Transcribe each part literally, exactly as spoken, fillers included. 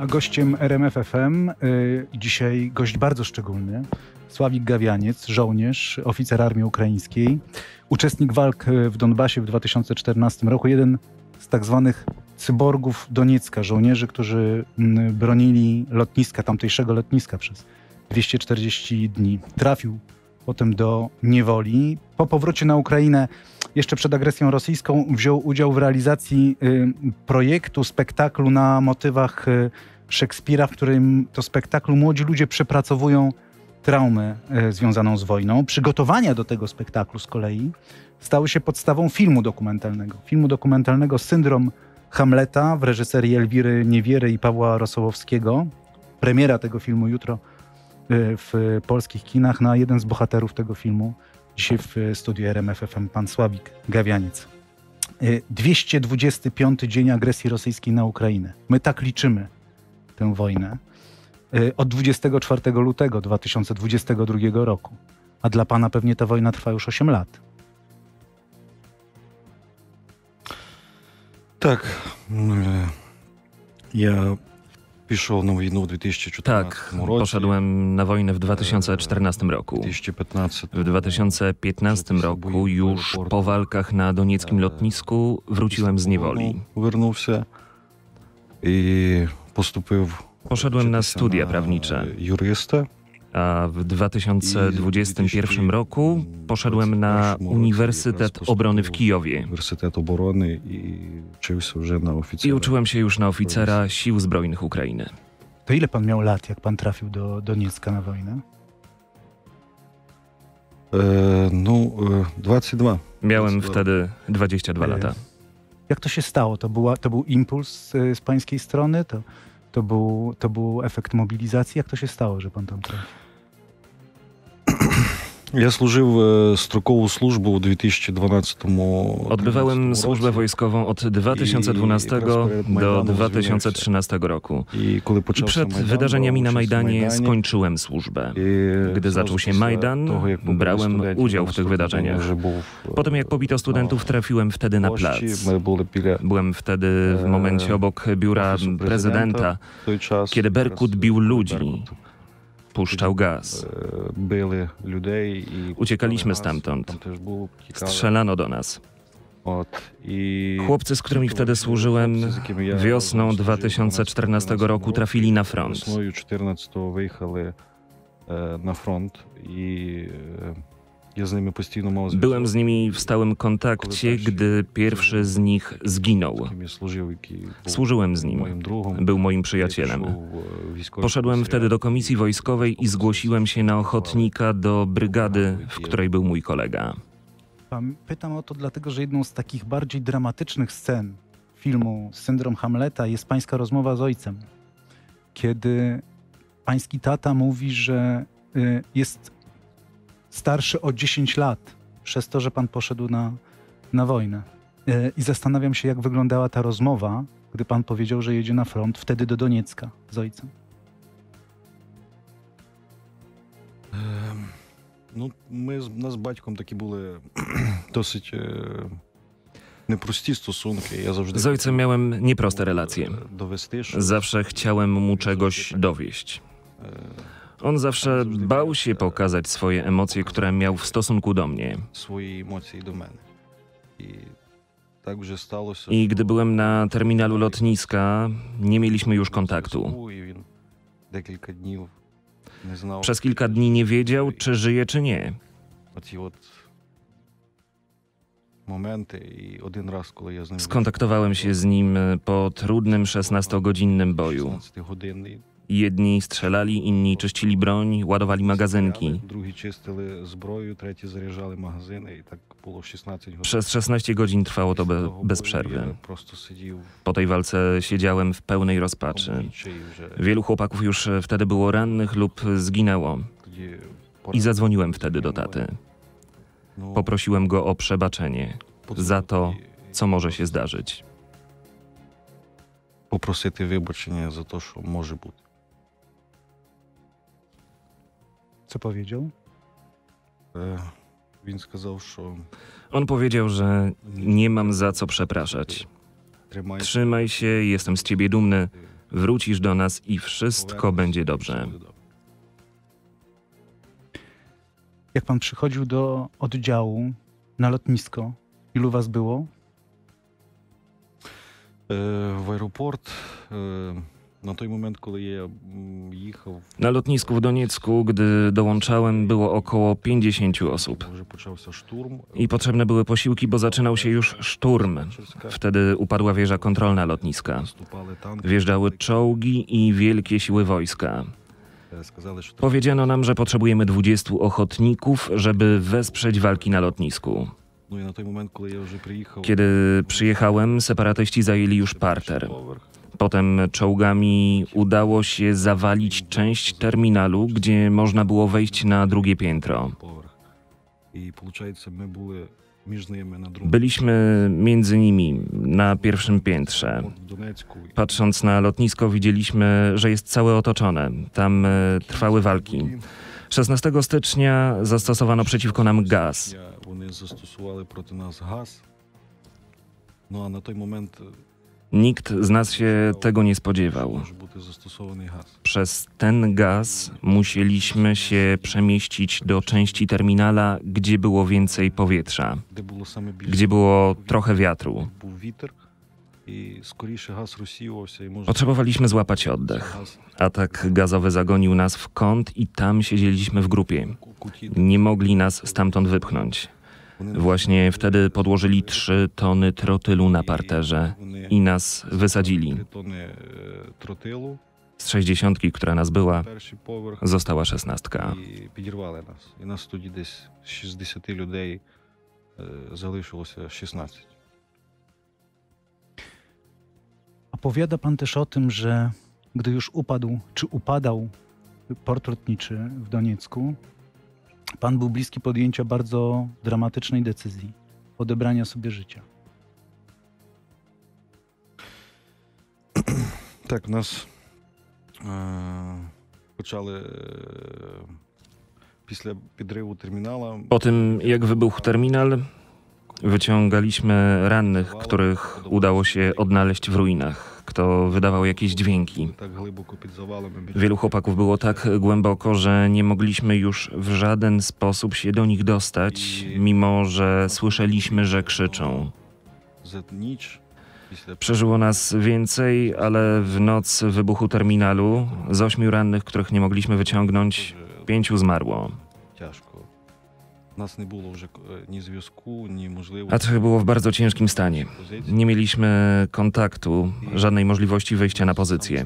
A gościem R M F F M y, dzisiaj gość bardzo szczególny, Sławik Gawianiec, żołnierz, oficer Armii Ukraińskiej, uczestnik walk w Donbasie w dwa tysiące czternastym roku, jeden z tak zwanych cyborgów Doniecka, żołnierzy, którzy y, bronili lotniska, tamtejszego lotniska przez dwieście czterdzieści dni. Trafił potem do niewoli. Po powrocie na Ukrainę, jeszcze przed agresją rosyjską, wziął udział w realizacji y, projektu, spektaklu na motywach y, Szekspira, w którym to spektaklu młodzi ludzie przepracowują traumę y, związaną z wojną. Przygotowania do tego spektaklu z kolei stały się podstawą filmu dokumentalnego. Filmu dokumentalnego Syndrom Hamleta w reżyserii Elwiry Niewiery i Pawła Rosłowskiego. Premiera tego filmu jutro w polskich kinach. Na jeden z bohaterów tego filmu dzisiaj w studiu R M F F M pan Sławik Gawianiec. dwieście dwudziesty piąty dzień agresji rosyjskiej na Ukrainę. My tak liczymy tę wojnę. Od dwudziestego czwartego lutego dwa tysiące dwudziestego drugiego roku. A dla pana pewnie ta wojna trwa już osiem lat. Tak. Ja... Пішов на війну в dwa tysiące czternastym tak, roku. Tak, poszedłem na wojnę w dwa tysiące czternastym roku. W dwa tysiące piętnastym roku, już po walkach na donieckim lotnisku, wróciłem z niewoli. Poszedłem na studia prawnicze. A w dwa tysiące dwudziestym pierwszym roku poszedłem na Uniwersytet Obrony w Kijowie i uczyłem się już na oficera Sił Zbrojnych Ukrainy. To ile pan miał lat, jak pan trafił do Doniecka na wojnę? E, no, dwadzieścia dwa. Miałem wtedy dwadzieścia dwa lata. Jak to się stało? To, była, to był impuls z pańskiej strony? To... To był, to był efekt mobilizacji. Jak to się stało, że pan tam trafił? Ja służył strukową służbę w dwa tysiące dwunastym roku. Odbywałem służbę wojskową od dwa tysiące dwunastego do dwa tysiące trzynastego roku. I przed wydarzeniami na Majdanie skończyłem służbę. Gdy zaczął się Majdan, brałem udział w tych wydarzeniach. Potem jak pobito studentów, trafiłem wtedy na plac. Byłem wtedy w momencie obok biura prezydenta, kiedy Berkut bił ludzi. Puszczał gaz. Uciekaliśmy stamtąd. Strzelano do nas. Chłopcy, z którymi wtedy służyłem, wiosną dwa tysiące czternastego roku trafili na front. Byłem z nimi w stałym kontakcie, gdy pierwszy z nich zginął. Służyłem z nim. Był moim przyjacielem. Poszedłem wtedy do komisji wojskowej i zgłosiłem się na ochotnika do brygady, w której był mój kolega. Pytam o to dlatego, że jedną z takich bardziej dramatycznych scen filmu Syndrom Hamleta jest pańska rozmowa z ojcem. Kiedy pański tata mówi, że jest starszy o dziesięć lat, przez to, że pan poszedł na, na wojnę. Yy, I zastanawiam się, jak wyglądała ta rozmowa, gdy pan powiedział, że jedzie na front, wtedy do Doniecka z ojcem. No, my z nas baćką takie były dosyć nieproste stosunki. Z ojcem miałem nieproste relacje. Zawsze chciałem mu czegoś dowieść. On zawsze bał się pokazać swoje emocje, które miał w stosunku do mnie. I gdy byłem na terminalu lotniska, nie mieliśmy już kontaktu. Przez kilka dni nie wiedział, czy żyje, czy nie. Skontaktowałem się z nim po trudnym szesnastogodzinnym boju. Jedni strzelali, inni czyścili broń, ładowali magazynki. Przez szesnaście godzin trwało to be, bez przerwy. Po tej walce siedziałem w pełnej rozpaczy. Wielu chłopaków już wtedy było rannych lub zginęło. I zadzwoniłem wtedy do taty. Poprosiłem go o przebaczenie za to, co może się zdarzyć. Poprosić wybaczenie za to, co może być. Co powiedział? On powiedział, że nie mam za co przepraszać. Trzymaj się, jestem z ciebie dumny, Wrócisz do nas i wszystko będzie dobrze. Jak pan przychodził do oddziału na lotnisko, ilu was było? W aeroport... Na lotnisku w Doniecku, gdy dołączałem, było około pięćdziesięciu osób. I potrzebne były posiłki, bo zaczynał się już szturm. Wtedy upadła wieża kontrolna lotniska. Wjeżdżały czołgi i wielkie siły wojska. Powiedziano nam, że potrzebujemy dwudziestu ochotników, żeby wesprzeć walki na lotnisku. Kiedy przyjechałem, separatyści zajęli już parter. Potem czołgami udało się zawalić część terminalu, gdzie można było wejść na drugie piętro. Byliśmy między nimi, na pierwszym piętrze. Patrząc na lotnisko, widzieliśmy, że jest całe otoczone. Tam trwały walki. szesnastego stycznia zastosowano przeciwko nam gaz. Nikt z nas się tego nie spodziewał. Przez ten gaz musieliśmy się przemieścić do części terminala, gdzie było więcej powietrza, gdzie było trochę wiatru. Potrzebowaliśmy złapać oddech. Atak gazowy zagonił nas w kąt i tam siedzieliśmy w grupie. Nie mogli nas stamtąd wypchnąć. Właśnie wtedy podłożyli trzy tony trotylu na parterze i nas wysadzili. Z sześćdziesiątki, która nas była, została szesnastka. Opowiada pan też o tym, że gdy już upadł, czy upadał port lotniczy w Doniecku, pan był bliski podjęcia bardzo dramatycznej decyzji, odebrania sobie życia. Tak, nas poczęły po podrywu terminala. Po tym, jak wybuchł terminal, wyciągaliśmy rannych, których udało się odnaleźć w ruinach, kto wydawał jakieś dźwięki. Wielu chłopaków było tak głęboko, że nie mogliśmy już w żaden sposób się do nich dostać, mimo że słyszeliśmy, że krzyczą. Przeżyło nas więcej, ale w noc wybuchu terminalu z ośmiu rannych, których nie mogliśmy wyciągnąć, pięciu zmarło. A to było w bardzo ciężkim stanie. Nie mieliśmy kontaktu, żadnej możliwości wyjścia na pozycję.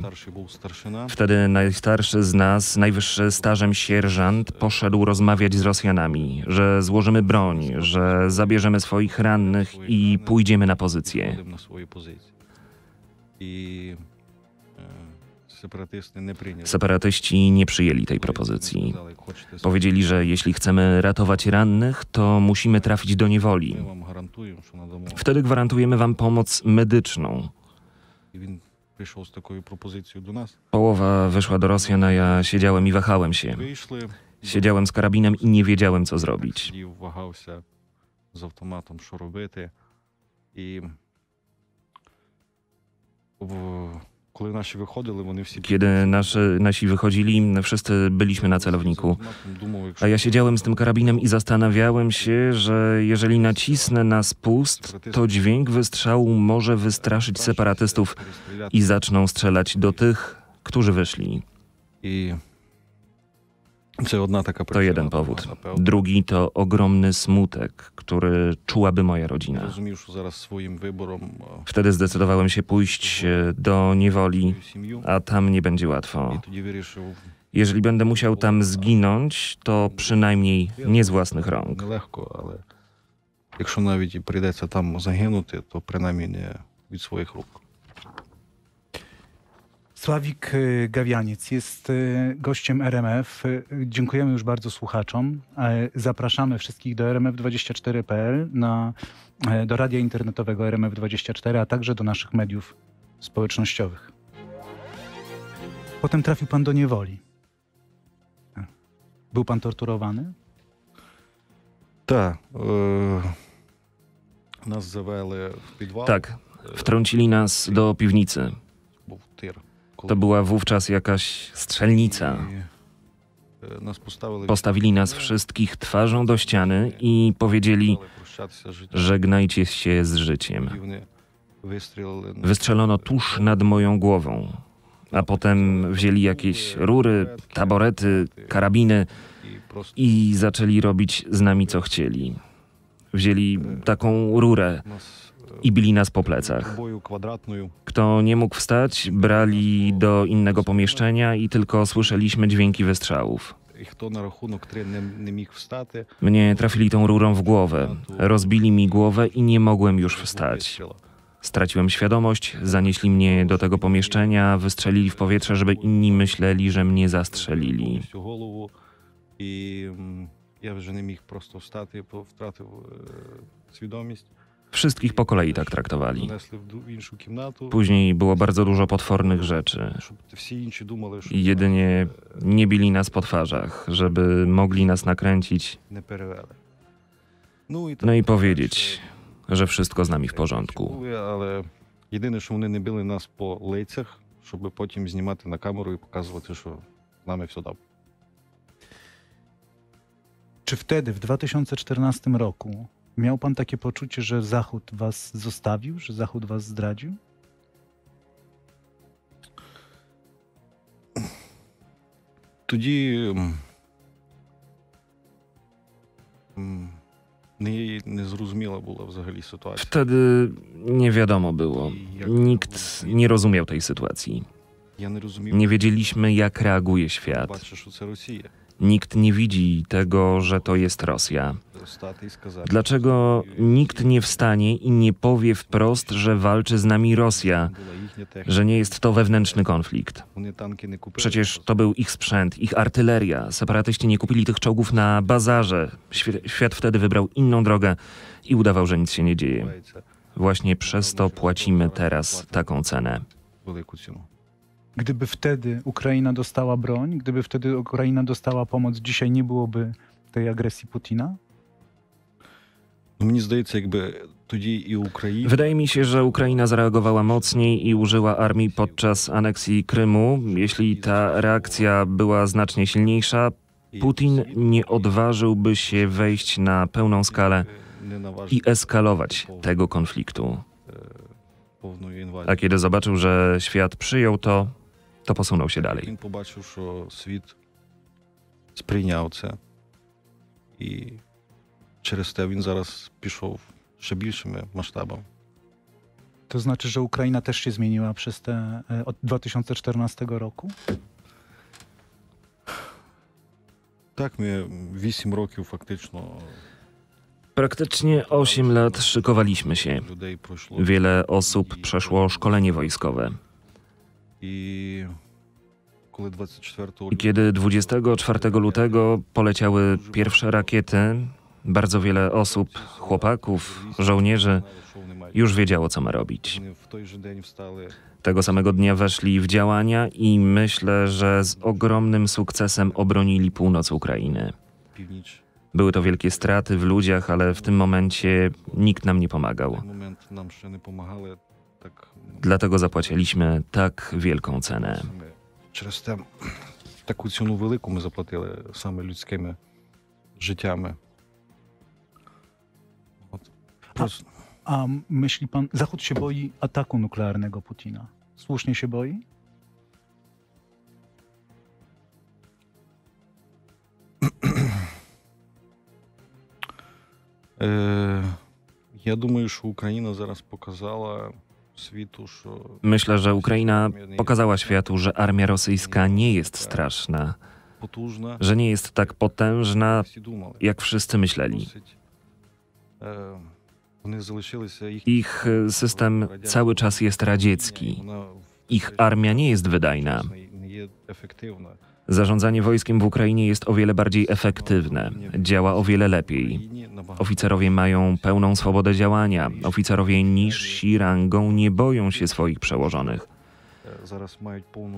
Wtedy najstarszy z nas, najwyższy stażem sierżant, poszedł rozmawiać z Rosjanami, że złożymy broń, że zabierzemy swoich rannych i pójdziemy na pozycję. Separatyści nie przyjęli tej propozycji. Powiedzieli, że jeśli chcemy ratować rannych, to musimy trafić do niewoli. Wtedy gwarantujemy wam pomoc medyczną. Połowa wyszła do Rosjan, a ja siedziałem i wahałem się. Siedziałem z karabinem i nie wiedziałem, co zrobić. Z automatem, co robić. I... Kiedy nasi, nasi wychodzili, wszyscy byliśmy na celowniku. A ja siedziałem z tym karabinem i zastanawiałem się, że jeżeli nacisnę na spust, to dźwięk wystrzału może wystraszyć separatystów i zaczną strzelać do tych, którzy wyszli. To jeden powód. Drugi to ogromny smutek, który czułaby moja rodzina. Wtedy zdecydowałem się pójść do niewoli, a tam nie będzie łatwo. Jeżeli będę musiał tam zginąć, to przynajmniej nie z własnych rąk. Jeśli nawet i przyjdzie tam zaginąć, to przynajmniej nie od swoich rąk. Sławik Gawianiec jest gościem R M F. Dziękujemy już bardzo słuchaczom. Zapraszamy wszystkich do R M F dwadzieścia cztery kropka p l, do radia internetowego R M F dwadzieścia cztery, a także do naszych mediów społecznościowych. Potem trafił pan do niewoli. Był pan torturowany? Tak. Nas zawali w podwal. Tak. Wtrącili nas do piwnicy. To była wówczas jakaś strzelnica. Postawili nas wszystkich twarzą do ściany i powiedzieli: żegnajcie się z życiem. Wystrzelono tuż nad moją głową, a potem wzięli jakieś rury, taborety, karabiny i zaczęli robić z nami co chcieli. Wzięli taką rurę i bili nas po plecach. Kto nie mógł wstać, brali do innego pomieszczenia i tylko słyszeliśmy dźwięki wystrzałów. Mnie trafili tą rurą w głowę, rozbili mi głowę i nie mogłem już wstać. Straciłem świadomość, zanieśli mnie do tego pomieszczenia, wystrzelili w powietrze, żeby inni myśleli, że mnie zastrzelili. Wszystkich po kolei tak traktowali. Później było bardzo dużo potwornych rzeczy. Jedynie nie bili nas po twarzach, żeby mogli nas nakręcić. No i powiedzieć, że wszystko z nami w porządku. Jedyne, że oni nie bili nas po lejcach, żeby potem znimać na kamerę i pokazywać, że z nami wszystko dobrze. Czy wtedy, w dwa tysiące czternastym roku, miał pan takie poczucie, że Zachód was zostawił, że Zachód was zdradził? Тоді nie, nie zrozumiała była w ogóle sytuacja. Wtedy nie wiadomo było. Nikt nie rozumiał tej sytuacji. Nie wiedzieliśmy, jak reaguje świat. Nikt nie widzi tego, że to jest Rosja. Dlaczego nikt nie wstanie i nie powie wprost, że walczy z nami Rosja, że nie jest to wewnętrzny konflikt? Przecież to był ich sprzęt, ich artyleria. Separatyści nie kupili tych czołgów na bazarze. Świat wtedy wybrał inną drogę i udawał, że nic się nie dzieje. Właśnie przez to płacimy teraz taką cenę. Gdyby wtedy Ukraina dostała broń, gdyby wtedy Ukraina dostała pomoc, dzisiaj nie byłoby tej agresji Putina? Wydaje mi się, że Ukraina zareagowała mocniej i użyła armii podczas aneksji Krymu. Jeśli ta reakcja była znacznie silniejsza, Putin nie odważyłby się wejść na pełną skalę i eskalować tego konfliktu. A kiedy zobaczył, że świat przyjął to, to posunął się dalej. Putin zobaczył, że świat sprzyjał to i przez to on zaraz poszedł jeszcze większym masштабом. To znaczy, że Ukraina też się zmieniła przez te od dwa tysiące czternastego roku? Tak, my osiem roków faktycznie... Praktycznie osiem lat szykowaliśmy się. Wiele osób przeszło szkolenie wojskowe. I kiedy dwudziestego czwartego lutego poleciały pierwsze rakiety, bardzo wiele osób, chłopaków, żołnierzy, już wiedziało, co ma robić. Tego samego dnia weszli w działania i myślę, że z ogromnym sukcesem obronili północ Ukrainy. Były to wielkie straty w ludziach, ale w tym momencie nikt nam nie pomagał. Dlatego zapłaciliśmy tak wielką cenę. Przez tę taką cenę wielką my zapłacili same ludzkimi życiami. A, a myśli pan, Zachód się boi ataku nuklearnego Putina? Słusznie się boi? Myślę, że Ukraina pokazała światu, że armia rosyjska nie jest straszna, że nie jest tak potężna, jak wszyscy myśleli. Ich system cały czas jest radziecki. Ich armia nie jest wydajna. Zarządzanie wojskiem w Ukrainie jest o wiele bardziej efektywne, działa o wiele lepiej. Oficerowie mają pełną swobodę działania. Oficerowie niżsi rangą nie boją się swoich przełożonych.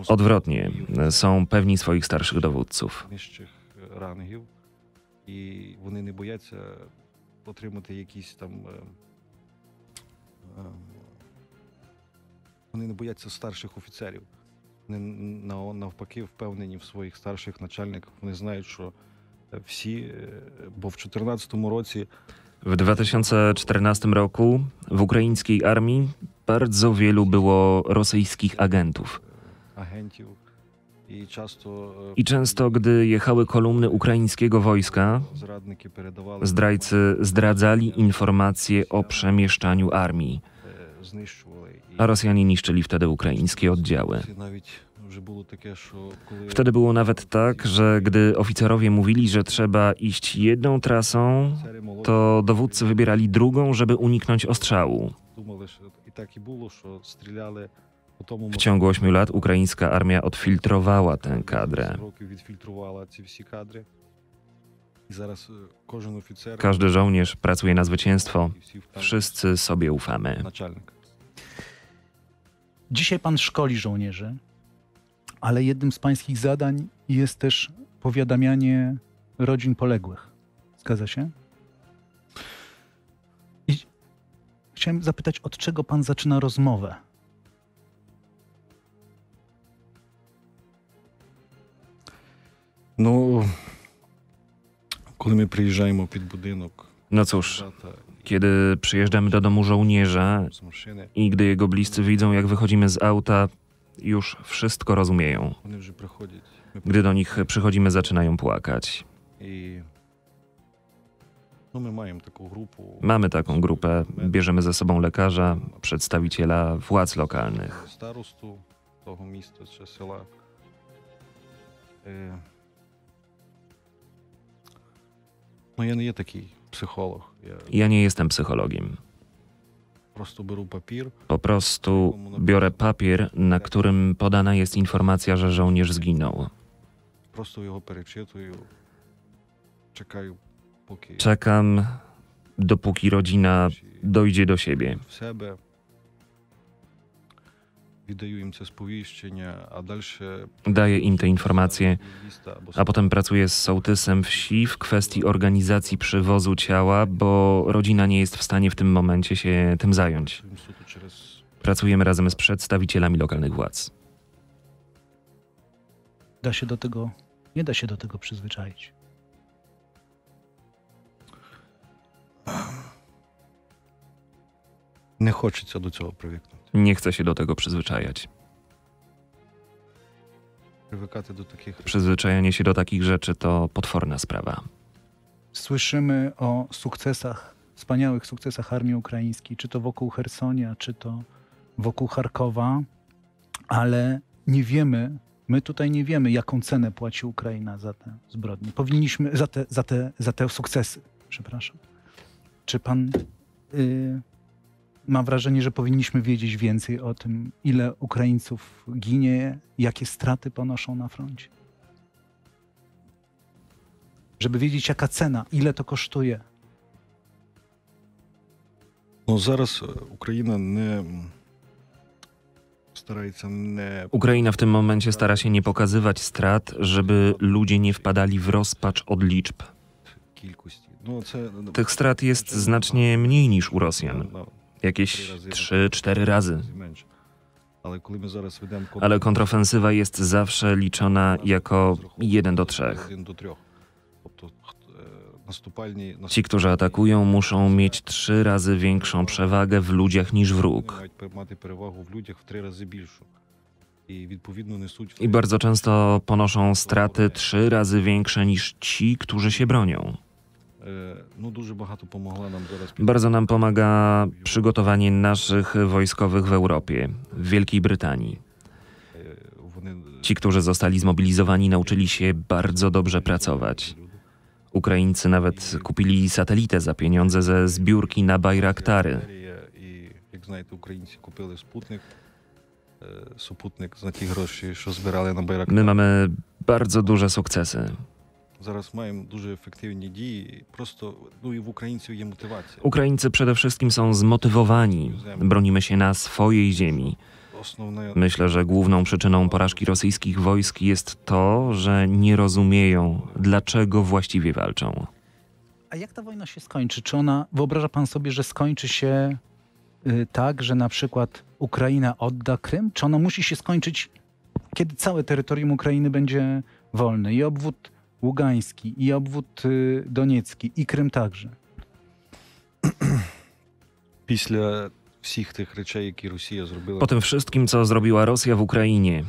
Odwrotnie, są pewni swoich starszych dowódców. I oni nie boją się otrzymać jakieś tam... Oni nie boją się starszych oficerów. навпаки впевнені в своїх старших начальниках. Вони знають, що всі, бо в дві тисячі чотирнадцятому році... W dwa tysiące czternastym roku w ukraińskiej armii bardzo wielu było rosyjskich agentów. I często, gdy jechały kolumny ukraińskiego wojska, zdrajcy zdradzali informacje o przemieszczaniu armii, a Rosjanie niszczyli wtedy ukraińskie oddziały. Wtedy było nawet tak, że gdy oficerowie mówili, że trzeba iść jedną trasą, to dowódcy wybierali drugą, żeby uniknąć ostrzału. W ciągu ośmiu lat ukraińska armia odfiltrowała tę kadrę. Każdy żołnierz pracuje na zwycięstwo. Wszyscy sobie ufamy. Dzisiaj pan szkoli żołnierzy, ale jednym z pańskich zadań jest też powiadamianie rodzin poległych. Zgadza się? I chciałem zapytać, od czego pan zaczyna rozmowę? No, kiedy my przyjeżdżamy pod budynek... No cóż, kiedy przyjeżdżamy do domu żołnierza i gdy jego bliscy widzą, jak wychodzimy z auta, już wszystko rozumieją. Gdy do nich przychodzimy, zaczynają płakać. Mamy taką grupę, bierzemy ze sobą lekarza, przedstawiciela władz lokalnych. No ja nie jestem taki psycholog. Ja nie jestem psychologiem. Po prostu biorę papier, na którym podana jest informacja, że żołnierz zginął. Czekam, dopóki rodzina dojdzie do siebie. Daję im te informacje, a potem pracuję z sołtysem wsi w kwestii organizacji przywozu ciała, bo rodzina nie jest w stanie w tym momencie się tym zająć. Pracujemy razem z przedstawicielami lokalnych władz. Da się do tego, nie da się do tego przyzwyczaić. Nie хочеться do tego przywyknąć. Nie chcę się do tego przyzwyczajać. Przyzwyczajanie się do takich rzeczy to potworna sprawa. Słyszymy o sukcesach, wspaniałych sukcesach armii ukraińskiej, czy to wokół Chersonia, czy to wokół Charkowa, ale nie wiemy, my tutaj nie wiemy, jaką cenę płaci Ukraina za te zbrodnie. Powinniśmy, za te, za te, za te sukcesy, przepraszam. Czy pan... Yy, Mam wrażenie, że powinniśmy wiedzieć więcej o tym, ile Ukraińców ginie, jakie straty ponoszą na froncie. Żeby wiedzieć, jaka cena, ile to kosztuje. No zaraz Ukraina nie... Ukraina w tym momencie stara się nie pokazywać strat, żeby ludzie nie wpadali w rozpacz od liczb. Tych strat jest znacznie mniej niż u Rosjan. Jakieś trzy cztery razy. Ale kontrofensywa jest zawsze liczona jako jeden do trzech. Ci, którzy atakują, muszą mieć trzy razy większą przewagę w ludziach niż wróg. I bardzo często ponoszą straty trzy razy większe niż ci, którzy się bronią. Bardzo nam pomaga przygotowanie naszych wojskowych w Europie, w Wielkiej Brytanii. Ci, którzy zostali zmobilizowani, nauczyli się bardzo dobrze pracować. Ukraińcy nawet kupili satelitę za pieniądze ze zbiórki na Bajraktary. Jak znacie, Ukraińcy kupili Sputnik. Sputnik za tych groszy, co zbierali na Bajraktary. My mamy bardzo duże sukcesy. Zaraz mają duże efektywne dzieje, prosto, no i w Ukraińców jest motywacja. Ukraińcy przede wszystkim są zmotywowani. Bronimy się na swojej ziemi. Myślę, że główną przyczyną porażki rosyjskich wojsk jest to, że nie rozumieją, dlaczego właściwie walczą. A jak ta wojna się skończy? Czy ona, wyobraża pan sobie, że skończy się tak, że na przykład Ukraina odda Krym? Czy ona musi się skończyć kiedy całe terytorium Ukrainy będzie wolne. I obwód Ługański, i obwód Doniecki, i Krym także. Після всіх тих речей, які Росія зробила... Po tym wszystkim, co zrobiła Rosja w Ukrainie,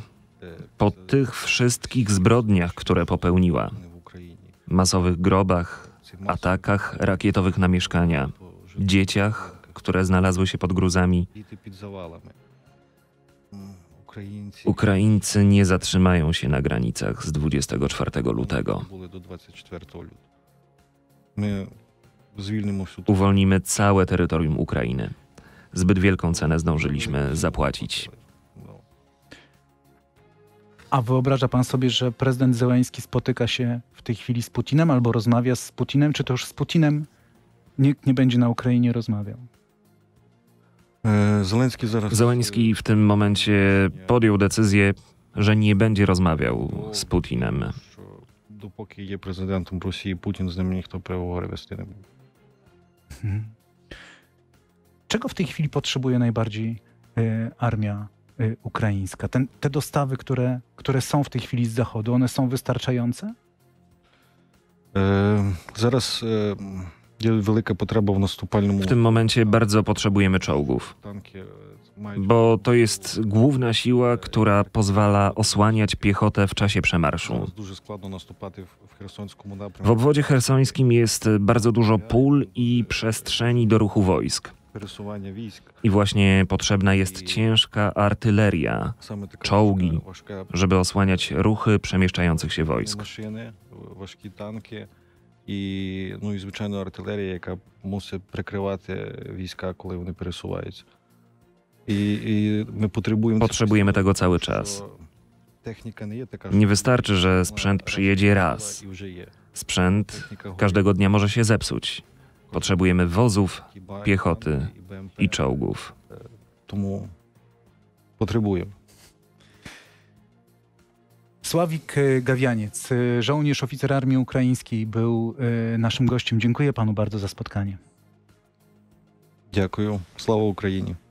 po tych wszystkich zbrodniach, które popełniła, masowych grobach, atakach rakietowych na mieszkania, dzieciach, które znalazły się pod gruzami, Ukraińcy nie zatrzymają się na granicach z dwudziestego czwartego lutego. Uwolnimy całe terytorium Ukrainy. Zbyt wielką cenę zdążyliśmy zapłacić. A wyobraża pan sobie, że prezydent Zeleński spotyka się w tej chwili z Putinem albo rozmawia z Putinem? Czy to już z Putinem nikt nie będzie na Ukrainie rozmawiał? Zeleński, zaraz... Zeleński w tym momencie podjął decyzję, że nie będzie rozmawiał z Putinem. Dopóki jest prezydentem Rosji, Putin z nim nikt nie rozmawia. Hmm. Czego w tej chwili potrzebuje najbardziej y, armia y, ukraińska? Ten, te dostawy, które, które są w tej chwili z Zachodu, one są wystarczające? E, zaraz e, wielka potrzeba w nastupalnym... W tym momencie bardzo potrzebujemy czołgów, bo to jest główna siła, która pozwala osłaniać piechotę w czasie przemarszu. W obwodzie chersońskim jest bardzo dużo pól i przestrzeni do ruchu wojsk. I właśnie potrzebna jest ciężka artyleria, czołgi, żeby osłaniać ruchy przemieszczających się wojsk. I no i zwyczajna artyleria, jaka musi przykrywać wojska, kiedy one przesuwają się. I, i my potrzebujemy... potrzebujemy tego cały czas. Nie wystarczy, że sprzęt przyjedzie raz. Sprzęt każdego dnia może się zepsuć. Potrzebujemy wozów, piechoty i czołgów. Potrzebujemy. Sławik Gawianiec, żołnierz, oficer armii ukraińskiej, był naszym gościem. Dziękuję panu bardzo za spotkanie. Dziękuję. Sława Ukrainie.